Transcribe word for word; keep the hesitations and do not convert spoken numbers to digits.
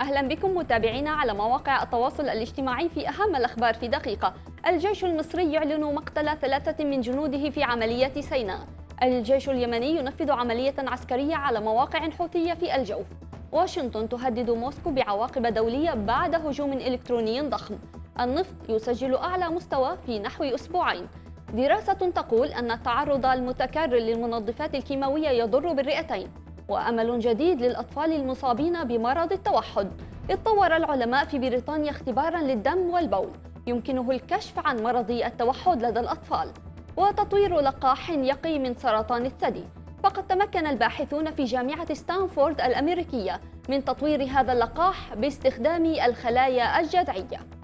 أهلا بكم متابعينا على مواقع التواصل الاجتماعي في أهم الأخبار في دقيقة. الجيش المصري يعلن مقتل ثلاثة من جنوده في عملية سيناء. الجيش اليمني ينفذ عملية عسكرية على مواقع حوثية في الجوف. واشنطن تهدد موسكو بعواقب دولية بعد هجوم إلكتروني ضخم. النفط يسجل أعلى مستوى في نحو أسبوعين. دراسة تقول أن التعرض المتكرر للمنظفات الكيماوية يضر بالرئتين. وأمل جديد للأطفال المصابين بمرض التوحد. اتطور العلماء في بريطانيا اختباراً للدم والبول يمكنه الكشف عن مرض التوحد لدى الأطفال. وتطوير لقاح يقي من سرطان الثدي. فقد تمكن الباحثون في جامعة ستانفورد الأمريكية من تطوير هذا اللقاح باستخدام الخلايا الجذعية.